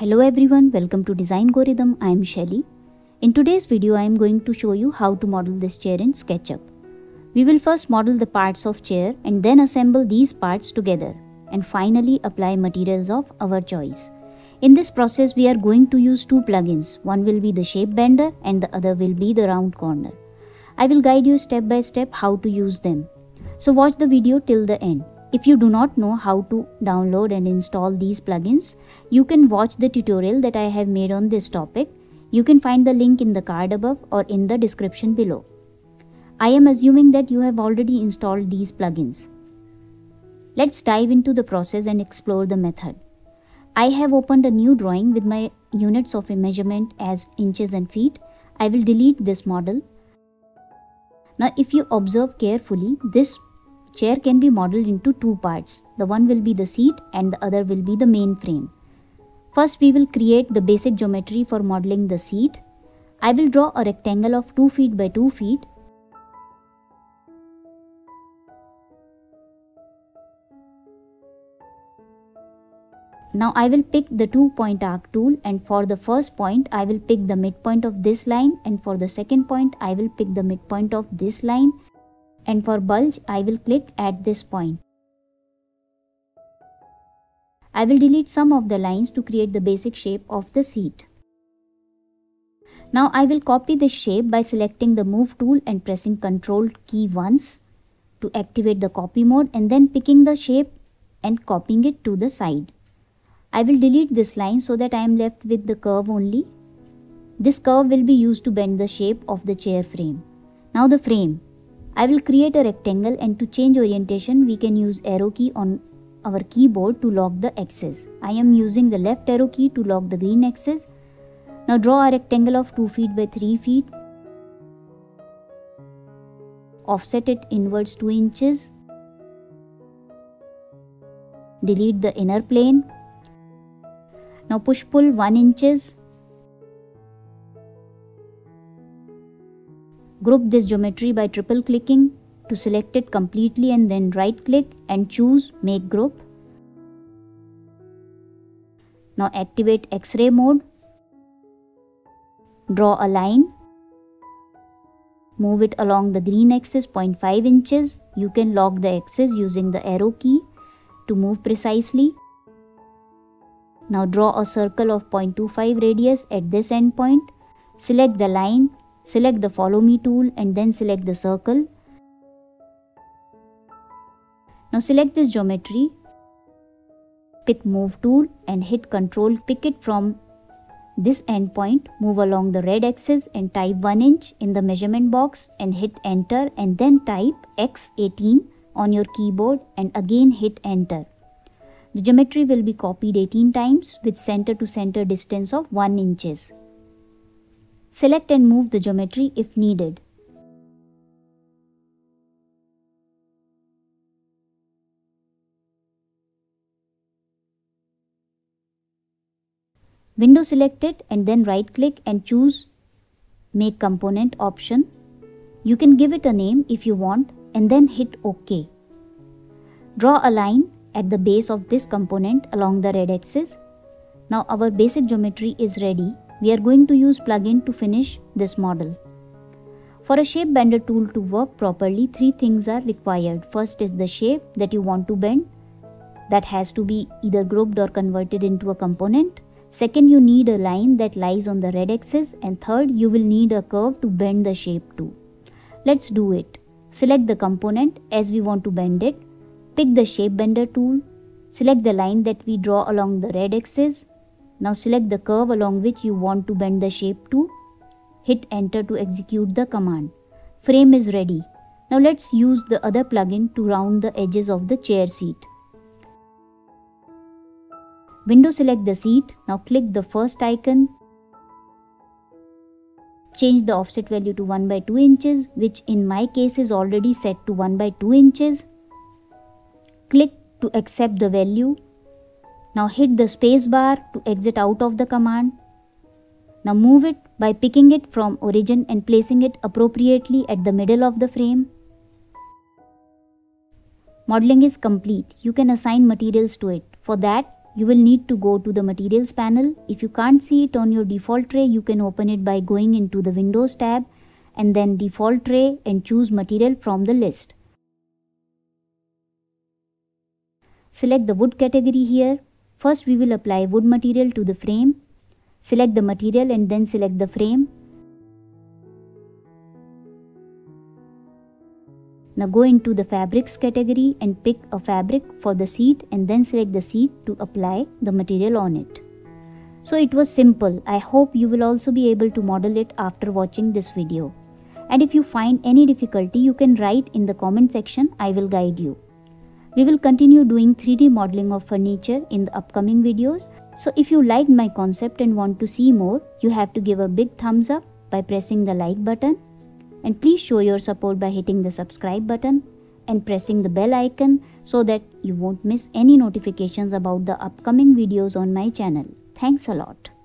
Hello everyone, welcome to Design Go Rhythm. I am Shelly. In today's video I am going to show you how to model this chair in SketchUp. We will first model the parts of chair and then assemble these parts together and finally apply materials of our choice. In this process we are going to use two plugins. One will be the Shape Bender and the other will be the Round Corner. I will guide you step by step how to use them. So watch the video till the end. If you do not know how to download and install these plugins, you can watch the tutorial that I have made on this topic. You can find the link in the card above or in the description below. I am assuming that you have already installed these plugins. Let's dive into the process and explore the method. I have opened a new drawing with my units of measurement as inches and feet. I will delete this model. Now if you observe carefully, this chair can be modeled into two parts. The one will be the seat and the other will be the main frame. First we will create the basic geometry for modeling the seat. I will draw a rectangle of 2 feet by 2 feet. Now I will pick the 2-point arc tool, and for the first point I will pick the midpoint of this line, and for the second point I will pick the midpoint of this line. And for bulge, I will click at this point. I will delete some of the lines to create the basic shape of the seat. Now I will copy this shape by selecting the Move tool and pressing Ctrl key once to activate the copy mode, and then picking the shape and copying it to the side. I will delete this line so that I am left with the curve only. This curve will be used to bend the shape of the chair frame. Now the frame. I will create a rectangle, and to change orientation we can use arrow key on our keyboard to lock the axis. I am using the left arrow key to lock the green axis. Now draw a rectangle of 2 feet by 3 feet. Offset it inwards 2 inches. Delete the inner plane. Now push pull 1 inches. Group this geometry by triple clicking to select it completely, and then right click and choose Make Group. Now activate X-ray mode. Draw a line. Move it along the green axis 0.5 inches. You can lock the axis using the arrow key to move precisely. Now draw a circle of 0.25 radius at this end point. Select the line. Select the Follow Me tool and then select the circle. Now select this geometry, pick Move tool and hit Ctrl, pick it from this endpoint, move along the red axis and type 1 inch in the measurement box and hit Enter, and then type X18 on your keyboard and again hit Enter. The geometry will be copied 18 times with center to center distance of 1 inches. Select and move the geometry if needed. Window select it and then right click and choose Make Component option. You can give it a name if you want and then hit OK. Draw a line at the base of this component along the red axis. Now our basic geometry is ready. We are going to use plugin to finish this model. For a Shape Bender tool to work properly, three things are required. First is the shape that you want to bend. That has to be either grouped or converted into a component. Second, you need a line that lies on the red axis, and third, you will need a curve to bend the shape to. Let's do it. Select the component as we want to bend it. Pick the Shape Bender tool. Select the line that we draw along the red axis. Now select the curve along which you want to bend the shape to. Hit Enter to execute the command. Frame is ready. Now let's use the other plugin to round the edges of the chair seat. Window select the seat. Now click the first icon. Change the offset value to 1 by 2 inches, which in my case is already set to 1 by 2 inches. Click to accept the value. Now hit the space bar to exit out of the command. Now move it by picking it from origin and placing it appropriately at the middle of the frame. Modeling is complete. You can assign materials to it. For that, You will need to go to the materials panel. If you can't see it on your default tray, you can open it by going into the Windows tab and then default tray and choose material from the list. Select the wood category here. First we will apply wood material to the frame. Select the material and then select the frame. Now go into the fabrics category and pick a fabric for the seat and then select the seat to apply the material on it. So it was simple. I hope you will also be able to model it after watching this video. And if you find any difficulty, you can write in the comment section. I will guide you. We will continue doing 3D modeling of furniture in the upcoming videos. So if you liked my concept and want to see more, you have to give a big thumbs up by pressing the like button. And please show your support by hitting the subscribe button and pressing the bell icon so that you won't miss any notifications about the upcoming videos on my channel. Thanks a lot.